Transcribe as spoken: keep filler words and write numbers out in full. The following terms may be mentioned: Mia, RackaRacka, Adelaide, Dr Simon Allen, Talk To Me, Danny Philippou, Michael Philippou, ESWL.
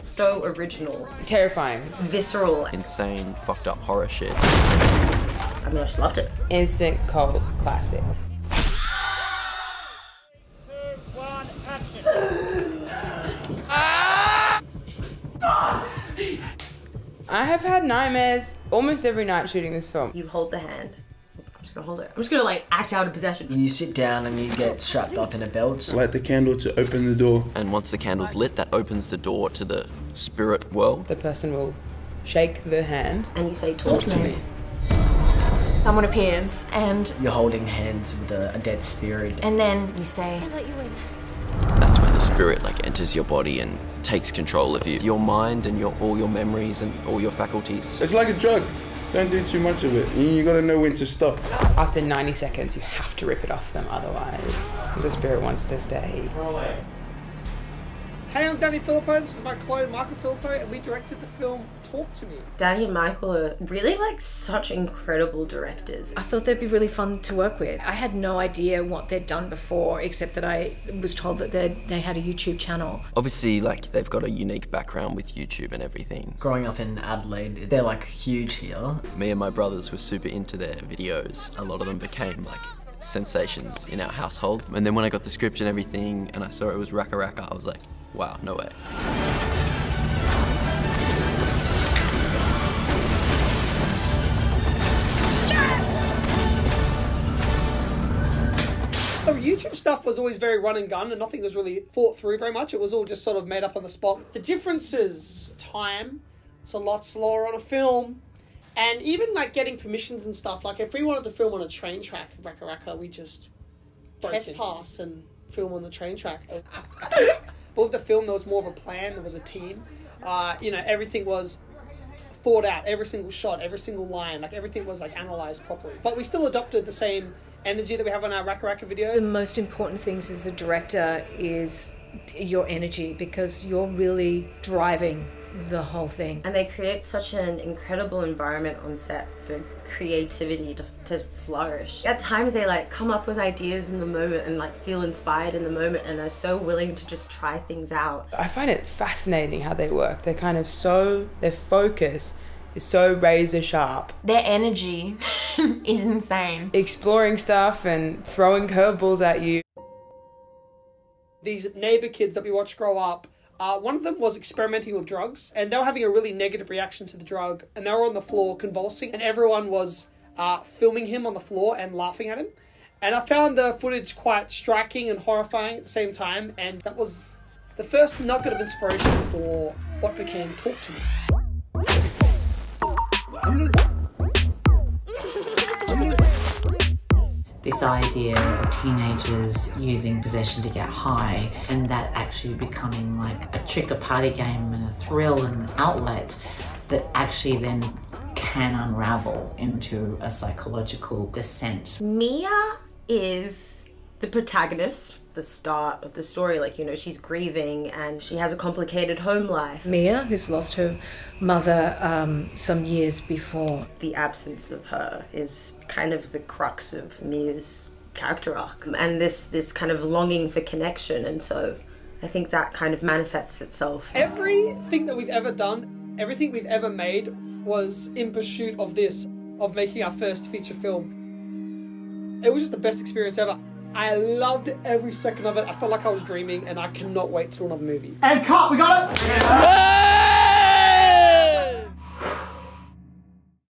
So original. Terrifying. Visceral. Insane, fucked up horror shit. I mean, I just loved it. Instant cult classic. I have had nightmares almost every night shooting this film. You hold the hand. I'm just gonna hold it. I'm just gonna like act out of possession. You sit down and you get strapped up in a belt. Light the candle to open the door. And once the candle's lit, that opens the door to the spirit world. The person will shake the hand. And you say, talk, talk to me. me. Someone appears and... You're holding hands with a, a dead spirit. And then you say... I let you in. That's when the spirit like enters your body and takes control of you. Your mind and your all your memories and all your faculties. It's like a drug. Don't do too much of it. You gotta know when to stop. After ninety seconds, you have to rip it off them, otherwise the spirit wants to stay. Hey, I'm Danny Philippou, this is my clone Michael Philippou, and we directed the film Talk To Me. Danny and Michael are really like such incredible directors. I thought they'd be really fun to work with. I had no idea what they'd done before, except that I was told that they they had a YouTube channel. Obviously, like, they've got a unique background with YouTube and everything. Growing up in Adelaide, they're like huge here. Me and my brothers were super into their videos. A lot of them became like sensations in our household. And then when I got the script and everything and I saw it was RackaRacka, I was like, wow, no way. The YouTube stuff was always very run and gun and nothing was really thought through very much. It was all just sort of made up on the spot. The difference is time. It's a lot slower on a film. And even like getting permissions and stuff. Like if we wanted to film on a train track at RackaRacka, we just trespass and film on the train track. But with the film, there was more of a plan, there was a team. Uh, you know, everything was thought out, every single shot, every single line, like everything was like analysed properly. But we still adopted the same energy that we have on our RackaRacka video. The most important things as a director is your energy, because you're really driving the whole thing. And they create such an incredible environment on set for creativity to, to flourish. At times they like come up with ideas in the moment and like feel inspired in the moment and are so willing to just try things out. I find it fascinating how they work. They're kind of so, their focus is so razor sharp. Their energy is insane. Exploring stuff and throwing curveballs at you. These neighbor kids that we watch grow up, Uh, one of them was experimenting with drugs and they were having a really negative reaction to the drug and they were on the floor convulsing and everyone was uh, filming him on the floor and laughing at him. And I found the footage quite striking and horrifying at the same time, and that was the first nugget of inspiration for what became Talk To Me. This idea of teenagers using possession to get high and that actually becoming like a trick, a party game and a thrill and an outlet that actually then can unravel into a psychological descent. Mia is the protagonist, the start of the story, like, you know, she's grieving and she has a complicated home life. Mia, who's lost her mother um, some years before. The absence of her is kind of the crux of Mia's character arc and this, this kind of longing for connection, and so I think that kind of manifests itself. Everything that we've ever done, everything we've ever made was in pursuit of this, of making our first feature film. It was just the best experience ever. I loved every second of it. I felt like I was dreaming, and I cannot wait till another movie. And cut, we got it! Yeah.